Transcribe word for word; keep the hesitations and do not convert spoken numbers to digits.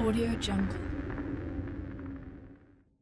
AudioJungle.